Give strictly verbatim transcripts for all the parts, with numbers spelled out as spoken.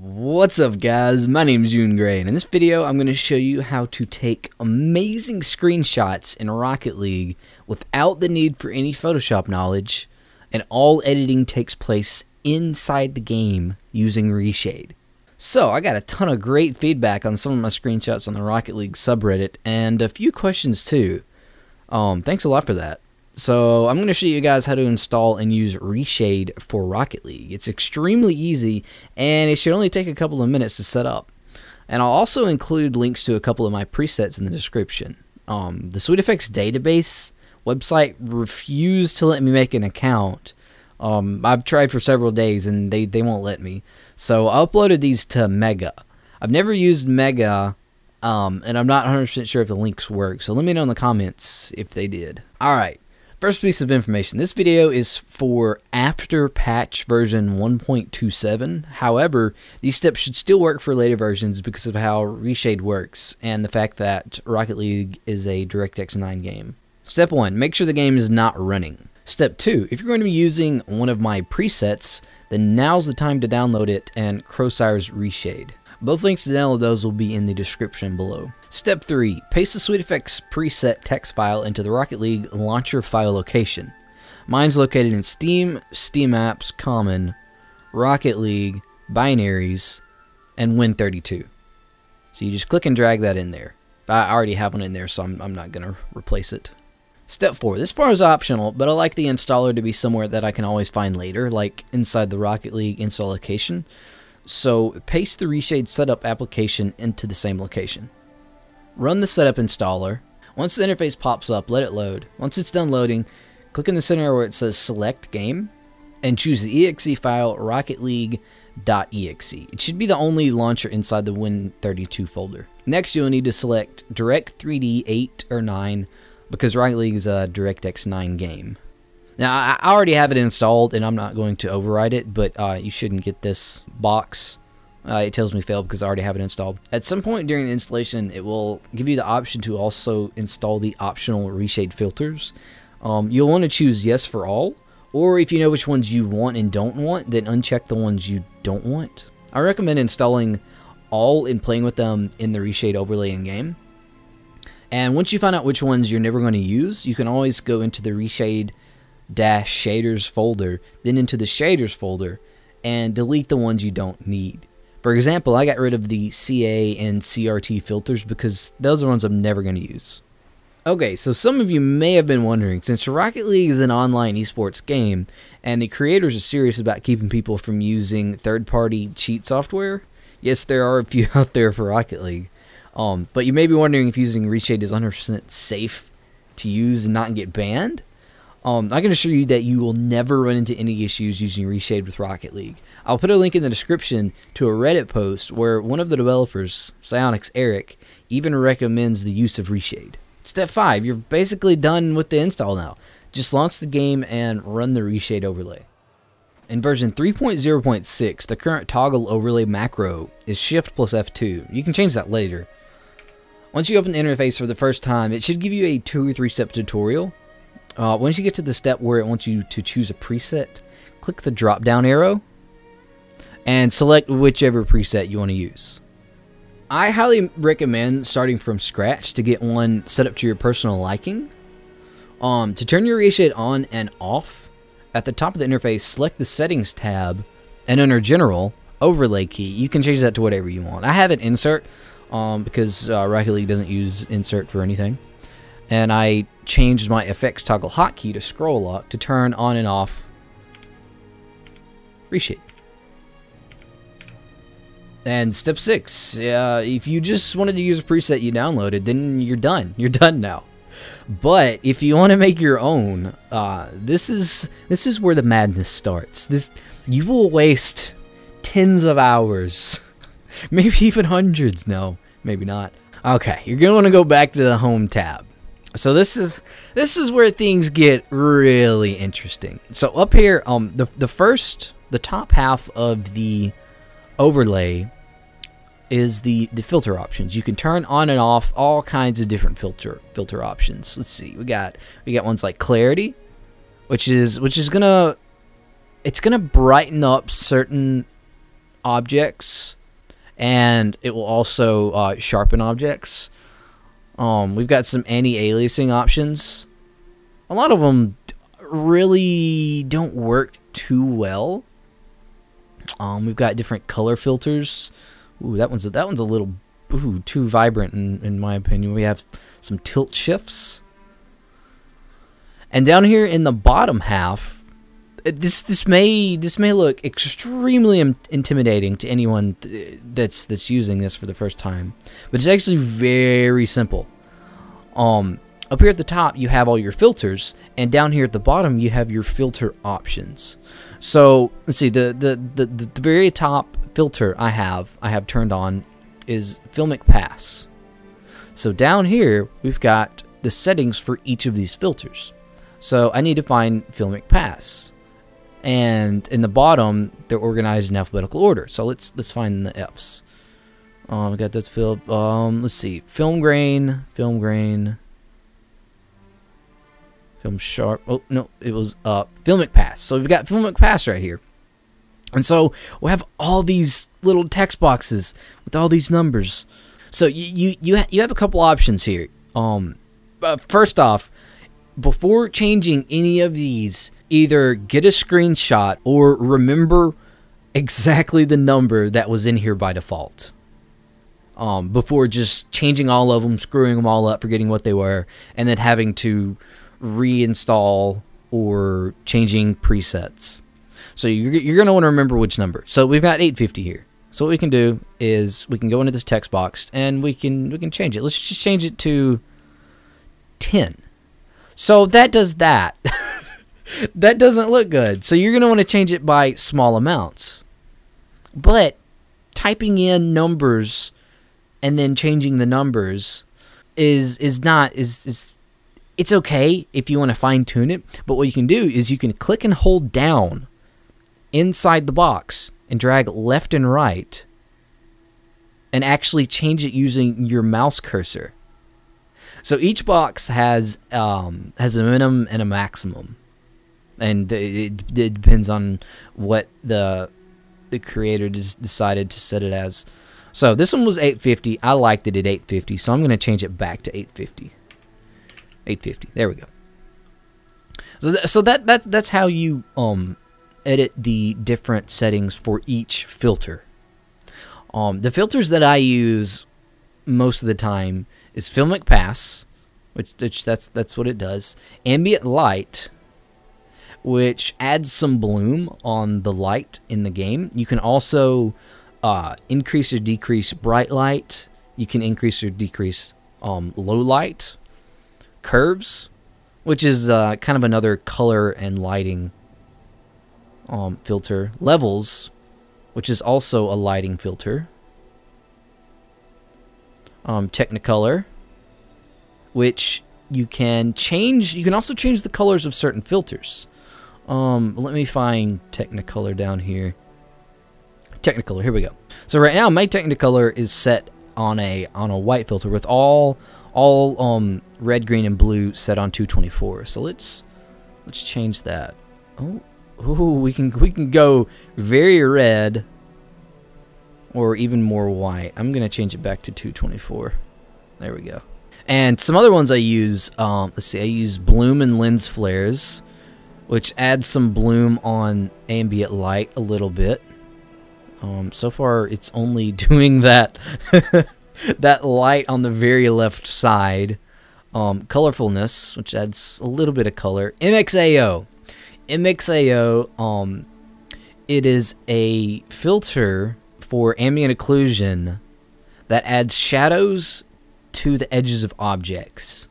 What's up guys, my name is June Gray, and in this video I'm going to show you how to take amazing screenshots in Rocket League without the need for any Photoshop knowledge, and all editing takes place inside the game using Reshade. So I got a ton of great feedback on some of my screenshots on the Rocket League subreddit, and a few questions too. Um, thanks a lot for that. So I'm going to show you guys how to install and use Reshade for Rocket League. It's extremely easy, and it should only take a couple of minutes to set up. And I'll also include links to a couple of my presets in the description. Um, the SweetFX database website refused to let me make an account. Um, I've tried for several days, and they, they won't let me. So I uploaded these to Mega. I've never used Mega. Um, and I'm not one hundred percent sure if the links work, so let me know in the comments if they did. Alright. First piece of information, this video is for after patch version one point two seven. However, these steps should still work for later versions because of how Reshade works and the fact that Rocket League is a DirectX nine game. Step one, make sure the game is not running. Step two, if you're going to be using one of my presets, then now's the time to download it and Crowsire's Reshade. Both links to download those will be in the description below. Step three, paste the SweetFX preset text file into the Rocket League launcher file location. Mine's located in Steam, SteamApps, Common, Rocket League, Binaries, and Win thirty-two. So you just click and drag that in there. I already have one in there, so I'm, I'm not going to replace it. Step four, this part is optional, but I like the installer to be somewhere that I can always find later, like inside the Rocket League install location. So paste the Reshade setup application into the same location. Run the setup installer. Once the interface pops up, let it load. Once it's done loading, click in the center where it says select game and choose the E X E file rocket league dot E X E. It should be the only launcher inside the Win thirty-two folder. Next, you'll need to select Direct three D eight or nine because Rocket League is a DirectX nine game. Now, I already have it installed, and I'm not going to override it, but uh, you shouldn't get this box. Uh, it tells me failed because I already have it installed. At some point during the installation, it will give you the option to also install the optional Reshade filters. Um, you'll want to choose yes for all, or if you know which ones you want and don't want, then uncheck the ones you don't want. I recommend installing all and playing with them in the Reshade overlay in-game. And once you find out which ones you're never going to use, you can always go into the Reshade dash shaders folder, then into the shaders folder, and delete the ones you don't need. For example, I got rid of the C A and C R T filters because those are ones I'm never going to use. Okay, so some of you may have been wondering, since Rocket League is an online esports game, and the creators are serious about keeping people from using third-party cheat software, yes, there are a few out there for Rocket League, um, but you may be wondering if using Reshade is one hundred percent safe to use and not get banned. Um, I can assure you that you will never run into any issues using Reshade with Rocket League. I'll put a link in the description to a Reddit post where one of the developers, Psyonix Eric, even recommends the use of Reshade. Step five, you're basically done with the install now. Just launch the game and run the Reshade overlay. In version three point zero point six, the current toggle overlay macro is shift plus F two. You can change that later. Once you open the interface for the first time, it should give you a two or three step tutorial. Uh, once you get to the step where it wants you to choose a preset, click the drop down arrow and select whichever preset you want to use. I highly recommend starting from scratch to get one set up to your personal liking. Um, to turn your Reshade on and off, at the top of the interface, select the settings tab and under general, overlay key, you can change that to whatever you want. I have an insert um, because uh, Rocket League doesn't use insert for anything. And I changed my effects toggle hotkey to scroll lock to turn on and off Reshade. And step six, uh, if you just wanted to use a preset you downloaded, then you're done. You're done now. But if you want to make your own, uh, this is this is where the madness starts. This you will waste tens of hours, maybe even hundreds. No, maybe not. Okay, you're gonna want to go back to the home tab. So this is this is where things get really interesting. So up here, um, the the first, the top half of the overlay is the the filter options. You can turn on and off all kinds of different filter filter options. Let's see, we got we got ones like clarity, which is which is gonna it's gonna brighten up certain objects, and it will also uh, sharpen objects. Um, we've got some anti-aliasing options. A lot of them really don't work too well. Um, we've got different color filters. Ooh, that one's a, that one's a little ooh, too vibrant in, in my opinion. We have some tilt shifts. And down here in the bottom half, this this may this may look extremely intimidating to anyone that's that's using this for the first time, but it's actually very simple. Um, up here at the top, you have all your filters, and down here at the bottom, you have your filter options. So let's see, the the the, the very top filter I have I have turned on is Filmic Pass. So down here, we've got the settings for each of these filters. So I need to find Filmic Pass, and in the bottom they're organized in alphabetical order. So let's let's find the F's. Um, we got this film. Um, let's see, film grain, film grain, film sharp. Oh no, it was uh, Filmic Pass. So we've got Filmic Pass right here, and so we have all these little text boxes with all these numbers. So you you you ha you have a couple options here. Um. Uh, first off, before changing any of these, either get a screenshot or remember exactly the number that was in here by default. Um, before just changing all of them, screwing them all up, forgetting what they were, and then having to reinstall or changing presets. So you're, you're going to want to remember which number. So we've got eight fifty here. So what we can do is we can go into this text box and we can we can change it. Let's just change it to ten. So that does that. That doesn't look good. So you're going to want to change it by small amounts. But typing in numbers and then changing the numbers is is not is is it's okay if you want to fine tune it, but what you can do is you can click and hold down inside the box and drag left and right and actually change it using your mouse cursor. So each box has um, has a minimum and a maximum, and it, it depends on what the the creator just decided to set it as. So this one was eight fifty. I liked it at eight fifty, so I'm going to change it back to eight fifty. eight fifty. There we go. So th so that that's that's how you um edit the different settings for each filter. Um, the filters that I use most of the time is Filmic Pass, which, which that's that's what it does. Ambient Light, which adds some bloom on the light in the game. You can also uh, increase or decrease bright light. You can increase or decrease um, low light. Curves, which is uh, kind of another color and lighting um, filter. Levels, which is also a lighting filter. Um, Technicolor, which you can change. You can also change the colors of certain filters. Um, let me find Technicolor down here. Technicolor, here we go. So right now my Technicolor is set on a on a white filter with all all um, red, green, and blue set on two twenty-four. So let's let's change that. Oh, ooh, we can we can go very red, or even more white. I'm gonna change it back to two twenty-four. There we go. And some other ones I use, um, let's see, I use bloom and lens flares, which adds some bloom on ambient light a little bit. Um, so far, it's only doing that that light on the very left side. Um, colorfulness, which adds a little bit of color. M X A O, M X A O, um, it is a filter for ambient occlusion that adds shadows to the edges of objects.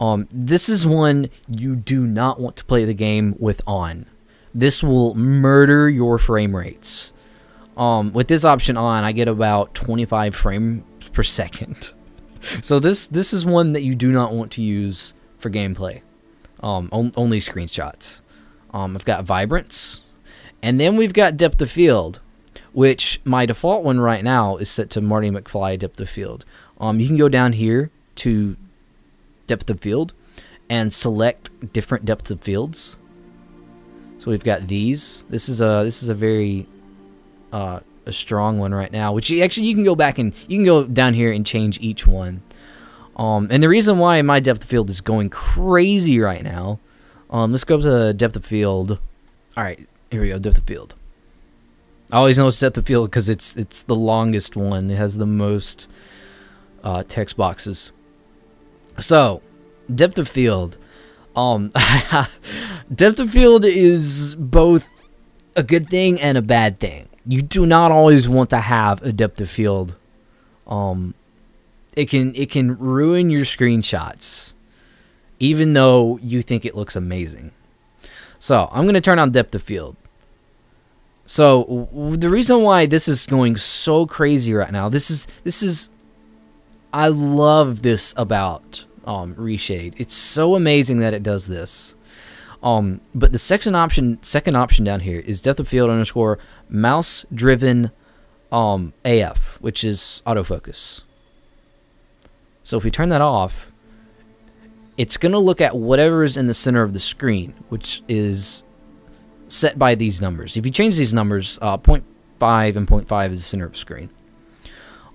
Um, this is one you do not want to play the game with on. This will murder your frame rates. Um, with this option on, I get about twenty-five frames per second. So this this is one that you do not want to use for gameplay. Um, on, only screenshots. Um, I've got vibrance, and then we've got depth of field, which my default one right now is set to Marty McFly depth of field. Um, you can go down here to depth of field and select different depths of fields. So we've got these. This is a this is a very uh, a strong one right now, which actually you can go back and you can go down here and change each one. Um, and the reason why my depth of field is going crazy right now, um, let's go up to depth of field. All right, here we go, depth of field. I always know it's depth of field because it's it's the longest one. It has the most uh, text boxes. So, depth of field. Um, depth of field is both a good thing and a bad thing. You do not always want to have a depth of field. Um, it can it can ruin your screenshots, even though you think it looks amazing. So I'm gonna turn on depth of field. So the reason why this is going so crazy right now, this is this is, I love this about um, Reshade. It's so amazing that it does this. Um, but the section option, second option down here is depth of field underscore mouse driven um, A F, which is autofocus. So if we turn that off, it's going to look at whatever is in the center of the screen, which is set by these numbers. If you change these numbers, uh, zero point five and zero point five is the center of the screen.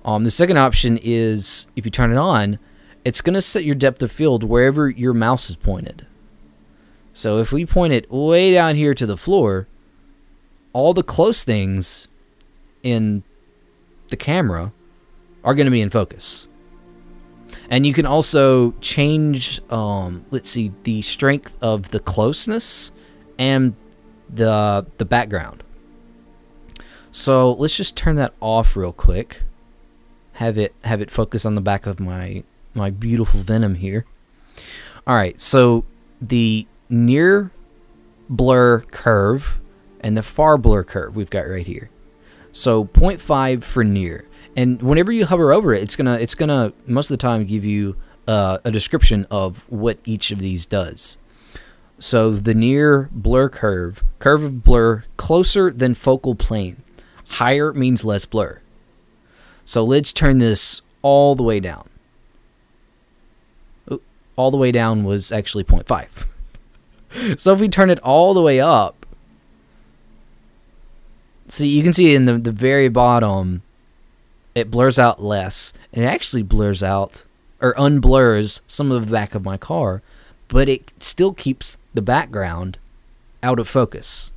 Um, the second option is if you turn it on, it's going to set your depth of field wherever your mouse is pointed. So if we point it way down here to the floor, all the close things in the camera are going to be in focus. And you can also change, um, let's see, the strength of the closeness and the the background. So let's just turn that off real quick. Have it have it focus on the back of my my beautiful Venom here. All right, so the near blur curve and the far blur curve we've got right here. So zero point five for near, and whenever you hover over it, it's gonna it's gonna most of the time give you uh, a description of what each of these does. So the near blur curve, curve of blur closer than focal plane. Higher means less blur. So let's turn this all the way down. All the way down was actually zero point five. So if we turn it all the way up, see, you can see in the, the very bottom, it blurs out less. And it actually blurs out, or unblurs, some of the back of my car, but it still keeps the background out of focus.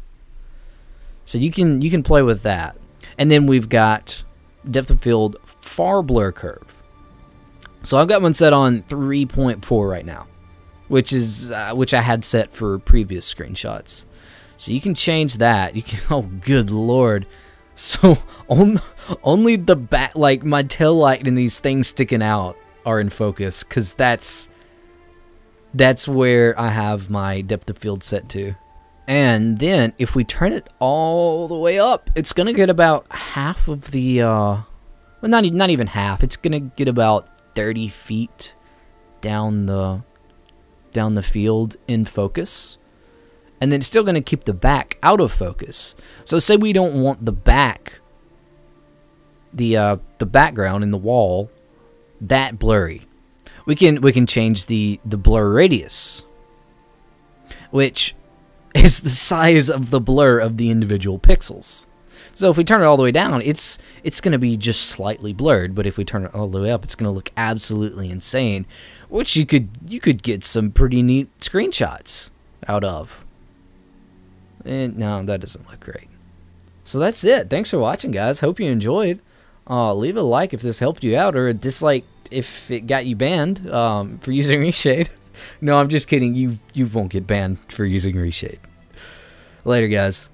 So you can you can play with that. And then we've got depth of field far blur curve. So I've got one set on three point four right now, which is uh, which I had set for previous screenshots. So you can change that. You can, oh good lord. So on, only the back, like my tail light and these things sticking out are in focus, cuz that's that's where I have my depth of field set to. And then if we turn it all the way up, it's going to get about half of the, uh, well, not, e not even half. It's going to get about thirty feet down the, down the field in focus. And then it's still going to keep the back out of focus. So say we don't want the back, the, uh, the background in the wall, that blurry. We can we can change the the blur radius, which is the size of the blur of the individual pixels. So if we turn it all the way down, it's it's going to be just slightly blurred. But if we turn it all the way up, it's going to look absolutely insane, which you could you could get some pretty neat screenshots out of. And no, that doesn't look great. So that's it. Thanks for watching, guys. Hope you enjoyed. Uh, leave a like if this helped you out, or a dislike if it got you banned um, for using Reshade. No, I'm just kidding. You you won't get banned for using Reshade. Later, guys.